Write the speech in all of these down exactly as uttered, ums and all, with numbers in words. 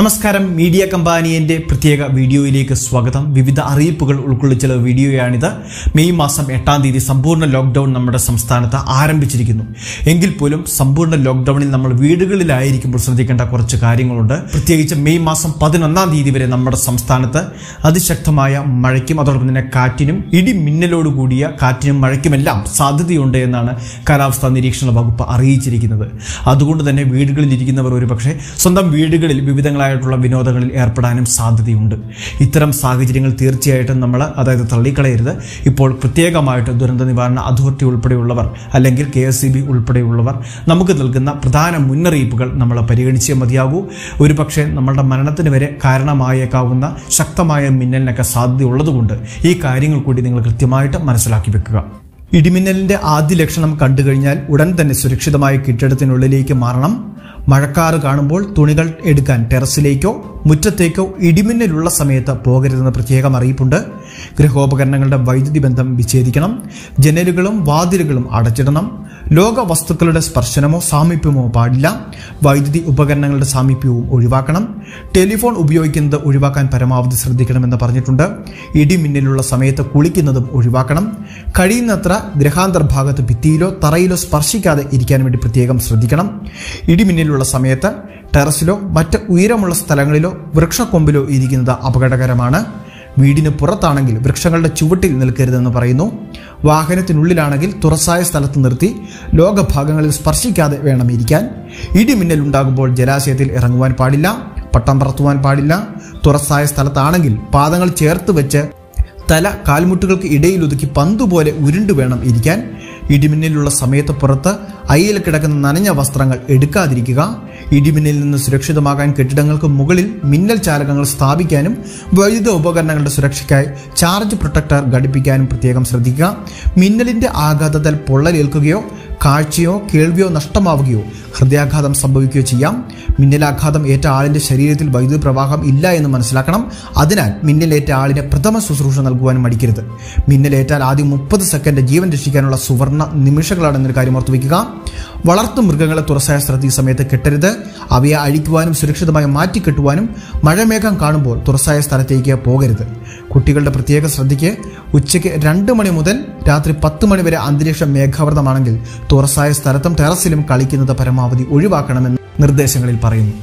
നമസ്കാരം മീഡിയ കമ്പാനിയന്റെ പ്രത്യേക വീഡിയോയിലേക്ക് സ്വാഗതം. വിവിധ അറിയിപ്പുകൾ ഉൾക്കൊള്ളിച്ചുള്ള വീഡിയോയാണിത്. മെയ് മാസം എട്ടാം തീയതി സമ്പൂർണ്ണ ലോക്ക്ഡൌൺ നമ്മുടെ സംസ്ഥാനത്ത് ആരംഭിച്ചിരിക്കുന്നു. എങ്കിൽ പോലും സമ്പൂർണ്ണ ലോക്ക്ഡൌണിൽ നമ്മൾ വീടുകളിലായിരിക്കുമ്പോൾ ശ്രദ്ധിക്കേണ്ട കുറച്ച് കാര്യങ്ങളുണ്ട്. പ്രത്യേകിച്ച് മെയ് മാസം പതിനൊന്നാം തീയതി വരെ നമ്മുടെ സംസ്ഥാനത്ത് അതിശക്തമായ മഴയ്ക്കും അതോടൊപ്പം തന്നെ കാറ്റിനും ഇടിമിന്നലോട് കൂടിയ കാറ്റിനും മഴയ്ക്കുമെല്ലാം സാധ്യതയുണ്ട് എന്നാണ് കാലാവസ്ഥാ നിരീക്ഷണ വകുപ്പ് അറിയിച്ചിരിക്കുന്നത്. അതുകൊണ്ട് തന്നെ വീടുകളിലിരിക്കുന്നവർ ഒരുപക്ഷെ സ്വന്തം വീടുകളിൽ വിവിധങ്ങളായ വിനോദങ്ങളിൽ ഏർപ്പെടാനും സാധ്യതയുണ്ട്. ഇത്തരം സാഹചര്യങ്ങൾ തീർച്ചയായിട്ടും നമ്മൾ അതായത് തള്ളിക്കളയരുത്. ഇപ്പോൾ പ്രത്യേകമായിട്ട് ദുരന്ത നിവാരണ അതോറിറ്റി ഉൾപ്പെടെയുള്ളവർ അല്ലെങ്കിൽ കെ എസ് സി ബി ഉൾപ്പെടെയുള്ളവർ നമുക്ക് നൽകുന്ന പ്രധാന മുന്നറിയിപ്പുകൾ നമ്മൾ പരിഗണിച്ചേ മതിയാകൂ. ഒരുപക്ഷെ നമ്മളുടെ മരണത്തിന് വരെ കാരണമായേക്കാവുന്ന ശക്തമായ മിന്നലിനൊക്കെ സാധ്യതയുള്ളതുകൊണ്ട് ഈ കാര്യങ്ങൾ കൂടി നിങ്ങൾ കൃത്യമായിട്ട് മനസ്സിലാക്കി വെക്കുക. ഇടിമിന്നലിൻ്റെ ആദ്യ ലക്ഷണം കണ്ടു കഴിഞ്ഞാൽ ഉടൻ തന്നെ സുരക്ഷിതമായ കെട്ടിടത്തിനുള്ളിലേക്ക് മാറണം. മഴക്കാറ് കാണുമ്പോൾ തുണികൾ എടുക്കാൻ ടെറസിലേക്കോ മുറ്റത്തേക്കോ ഇടിമിന്നലുള്ള സമയത്ത് പോകരുതെന്ന് പ്രത്യേകം അറിയിപ്പുണ്ട്. ഗൃഹോപകരണങ്ങളുടെ വൈദ്യുതി ബന്ധം വിച്ഛേദിക്കണം. ജനലുകളും വാതിലുകളും അടച്ചിടണം. ലോക വസ്തുക്കളുടെ സ്പർശനമോ സാമീപ്യമോ പാടില്ല. വൈദ്യുതി ഉപകരണങ്ങളുടെ സാമീപ്യവും ഒഴിവാക്കണം. ടെലിഫോൺ ഉപയോഗിക്കുന്നത് ഒഴിവാക്കാൻ പരമാവധി ശ്രദ്ധിക്കണമെന്ന് പറഞ്ഞിട്ടുണ്ട്. ഇടിമിന്നലുള്ള സമയത്ത് കുളിക്കുന്നതും ഒഴിവാക്കണം. കഴിയുന്നത്ര ഗ്രഹാന്തർഭാഗത്ത് ഭിത്തിയിലോ തറയിലോ സ്പർശിക്കാതെ ഇരിക്കാൻ വേണ്ടി പ്രത്യേകം ശ്രദ്ധിക്കണം. ഇടിമിന്നലുള്ള സമയത്ത് ടെറസിലോ മറ്റ് ഉയരമുള്ള സ്ഥലങ്ങളിലോ വൃക്ഷക്കൊമ്പിലോ ഇരിക്കുന്നത് അപകടകരമാണ്. വീടിന് പുറത്താണെങ്കിൽ വൃക്ഷങ്ങളുടെ ചുവട്ടിൽ നിൽക്കരുതെന്ന് പറയുന്നു. വാഹനത്തിനുള്ളിലാണെങ്കിൽ തുറസായ സ്ഥലത്ത് നിർത്തി ലോകഭാഗങ്ങളിൽ സ്പർശിക്കാതെ വേണം ഇരിക്കാൻ. ഇടിമിന്നൽ ഉണ്ടാകുമ്പോൾ ജലാശയത്തിൽ ഇറങ്ങുവാൻ പാടില്ല. പട്ടം പറത്തുവാൻ പാടില്ല. തുറസായ സ്ഥലത്താണെങ്കിൽ പാദങ്ങൾ ചേർത്ത് വെച്ച് തല കാൽമുട്ടുകൾക്ക് ഇടയിൽ ഒതുക്കി പന്തുപോലെ ഉരുണ്ടു വേണം ഇരിക്കാൻ. ഇടിമിന്നലുള്ള സമയത്ത് പുറത്ത് അയയിൽ കിടക്കുന്ന നനഞ്ഞ വസ്ത്രങ്ങൾ എടുക്കാതിരിക്കുക. ഇടിമിന്നലിൽ നിന്ന് സുരക്ഷിതമാകാൻ കെട്ടിടങ്ങൾക്ക് മുകളിൽ മിന്നൽ ചാലകങ്ങൾ സ്ഥാപിക്കാനും വൈദ്യുത ഉപകരണങ്ങളുടെ സുരക്ഷയ്ക്കായി ചാർജ് പ്രൊട്ടക്ടർ ഘടിപ്പിക്കാനും പ്രത്യേകം ശ്രദ്ധിക്കുക. മിന്നലിൻ്റെ ആഘാതത്തിൽ പൊള്ളലേൽക്കുകയോ കാഴ്ചയോ കേൾവിയോ നഷ്ടമാവുകയോ ഹൃദയാഘാതം സംഭവിക്കുകയോ ചെയ്യാം. മിന്നലാഘാതം ഏറ്റ ആളിൻ്റെ ശരീരത്തിൽ വൈദ്യുത പ്രവാഹം ഇല്ല എന്ന് മനസ്സിലാക്കണം. അതിനാൽ മിന്നലേറ്റ ആളിന് പ്രഥമ ശുശ്രൂഷ നൽകുവാൻ മടിക്കരുത്. മിന്നലേറ്റാൽ ആദ്യം മുപ്പത് സെക്കൻഡ് ജീവൻ രക്ഷിക്കാനുള്ള സുവർണ നിമിഷങ്ങളാണെന്നൊരു കാര്യം ഓർത്തു വയ്ക്കുക. വളർത്തു മൃഗങ്ങളെ തുറസായ സ്ഥലത്ത് ഈ സമയത്ത് കെട്ടരുത്. അവയെ അഴിക്കുവാനും സുരക്ഷിതമായി മാറ്റിക്കെട്ടുവാനും മഴമേഘം കാണുമ്പോൾ തുറസായ സ്ഥലത്തേക്ക് പോകരുത്. കുട്ടികളുടെ പ്രത്യേക ശ്രദ്ധയ്ക്ക് ഉച്ചയ്ക്ക് രണ്ട് മണി മുതൽ രാത്രി പത്ത് മണി വരെ അന്തരീക്ഷം മേഘാവൃതമാണെങ്കിൽ തുറസായ സ്ഥലത്തും ടെറസിലും കളിക്കുന്നത് പരമാവധി ഒഴിവാക്കണമെന്ന് നിർദ്ദേശങ്ങളിൽ പറയുന്നു.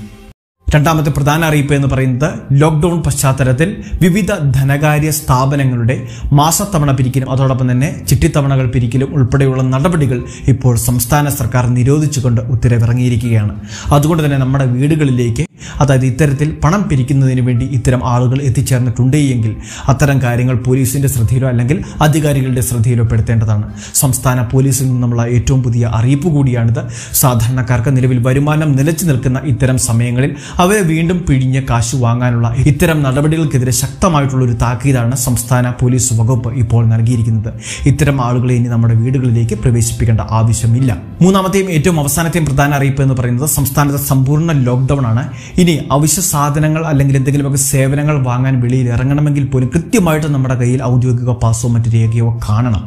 രണ്ടാമത്തെ പ്രധാന അറിയിപ്പ് എന്ന് പറയുന്നത് ലോക്ക്ഡൌൺ പശ്ചാത്തലത്തിൽ വിവിധ ധനകാര്യ സ്ഥാപനങ്ങളുടെ മാസത്തവണ പിരിക്കലും അതോടൊപ്പം തന്നെ ചിട്ടിത്തവണകൾ പിരിക്കലും ഉൾപ്പെടെയുള്ള നടപടികൾ ഇപ്പോൾ സംസ്ഥാന സർക്കാർ നിരോധിച്ചുകൊണ്ട് ഉത്തരവിറങ്ങിയിരിക്കുകയാണ്. അതുകൊണ്ട് തന്നെ നമ്മുടെ വീടുകളിലേക്ക് അതായത് ഇത്തരത്തിൽ പണം പിരിക്കുന്നതിന് വേണ്ടി ഇത്തരം ആളുകൾ എത്തിച്ചേർന്നിട്ടുണ്ട് എങ്കിൽ അത്തരം കാര്യങ്ങൾ പോലീസിൻ്റെ ശ്രദ്ധയിലോ അല്ലെങ്കിൽ അധികാരികളുടെ ശ്രദ്ധയിലോ പെടുത്തേണ്ടതാണ്. സംസ്ഥാന പോലീസിൽ നിന്നുള്ള ഏറ്റവും പുതിയ അറിയിപ്പ് കൂടിയാണിത്. സാധാരണക്കാർക്ക് നിലവിൽ വരുമാനം നിലച്ചു നിൽക്കുന്ന ഇത്തരം സമയങ്ങളിൽ അവയെ വീണ്ടും പിഴിഞ്ഞ് കാശ് വാങ്ങാനുള്ള ഇത്തരം നടപടികൾക്കെതിരെ ശക്തമായിട്ടുള്ളൊരു താക്കീതാണ് സംസ്ഥാന പോലീസ് വകുപ്പ് ഇപ്പോൾ നൽകിയിരിക്കുന്നത്. ഇത്തരം ആളുകളെ ഇനി നമ്മുടെ വീടുകളിലേക്ക് പ്രവേശിപ്പിക്കേണ്ട ആവശ്യമില്ല. മൂന്നാമത്തെയും ഏറ്റവും അവസാനത്തെയും പ്രധാന അറിയിപ്പ് എന്ന് പറയുന്നത് സംസ്ഥാനത്തെ സമ്പൂർണ്ണ ലോക്ക്ഡൌൺ ആണ്. ഇനി അവശ്യ സാധനങ്ങൾ അല്ലെങ്കിൽ എന്തെങ്കിലുമൊക്കെ സേവനങ്ങൾ വാങ്ങാൻ വെളിയിൽ ഇറങ്ങണമെങ്കിൽ പോലും കൃത്യമായിട്ട് നമ്മുടെ കയ്യിൽ ഔദ്യോഗിക പാസോ മറ്റു രേഖയോ കാണണം.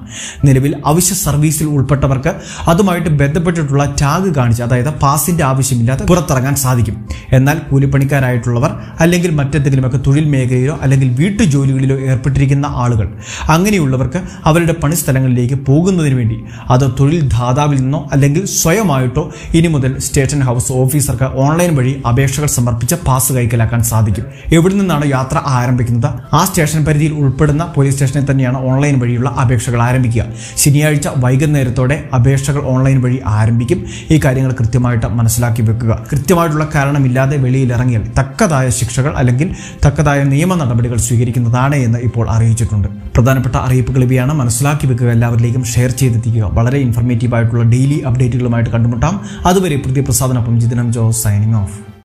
നിലവിൽ അവശ്യ സർവീസിൽ ഉൾപ്പെട്ടവർക്ക് അതുമായിട്ട് ബന്ധപ്പെട്ടിട്ടുള്ള ടാഗ് കാണിച്ച് അതായത് പാസിൻ്റെ ആവശ്യമില്ലാതെ പുറത്തിറങ്ങാൻ സാധിക്കും. എന്നാൽ കൂലിപ്പണിക്കാരായിട്ടുള്ളവർ അല്ലെങ്കിൽ മറ്റെന്തെങ്കിലുമൊക്കെ തൊഴിൽ മേഖലയിലോ അല്ലെങ്കിൽ വീട്ടുജോലികളിലോ ഏർപ്പെട്ടിരിക്കുന്ന ആളുകൾ അങ്ങനെയുള്ളവർക്ക് അവരുടെ പണിസ്ഥലങ്ങളിലേക്ക് പോകുന്നതിന് വേണ്ടി അത് തൊഴിൽ ദാതാവിൽ നിന്നോ അല്ലെങ്കിൽ സ്വയമായിട്ടോ ഇനി മുതൽ സ്റ്റേഷൻ ഹൗസ് ഓഫീസർക്ക് ഓൺലൈൻ വഴി അപേക്ഷകൾ സമർപ്പിച്ച പാസ് കൈക്കലാക്കാൻ സാധിക്കും. എവിടെ നിന്നാണ് യാത്ര ആരംഭിക്കുന്നത് ആ സ്റ്റേഷൻ പരിധിയിൽ ഉൾപ്പെടുന്ന പോലീസ് സ്റ്റേഷനിൽ തന്നെയാണ് ഓൺലൈൻ വഴിയുള്ള അപേക്ഷകൾ ആരംഭിക്കുക. ശനിയാഴ്ച വൈകുന്നേരത്തോടെ അപേക്ഷകൾ ഓൺലൈൻ വഴി ആരംഭിക്കും. ഈ കാര്യങ്ങൾ കൃത്യമായിട്ട് മനസ്സിലാക്കി വെക്കുക. കൃത്യമായിട്ടുള്ള കാരണമില്ലാതെ വെളിയിലിറങ്ങിയാൽ തക്കതായ ശിക്ഷകൾ അല്ലെങ്കിൽ തക്കതായ നിയമ നടപടികൾ സ്വീകരിക്കുന്നതാണ് എന്ന് ഇപ്പോൾ അറിയിച്ചിട്ടുണ്ട്. പ്രധാനപ്പെട്ട അറിയിപ്പുകൾ ഇവയാണ്. മനസ്സിലാക്കി വെക്കുക. എല്ലാവരിലേക്കും ഷെയർ ചെയ്തെത്തിക്കുക. വളരെ ഇൻഫർമേറ്റീവ് ആയിട്ടുള്ള ഡെയിലി അപ്ഡേറ്റുകളുമായിട്ട് കണ്ടുമുട്ടാം. അതുവരെ പ്രതിപ്രസാദിനൊപ്പം Jithin M Jose signing of.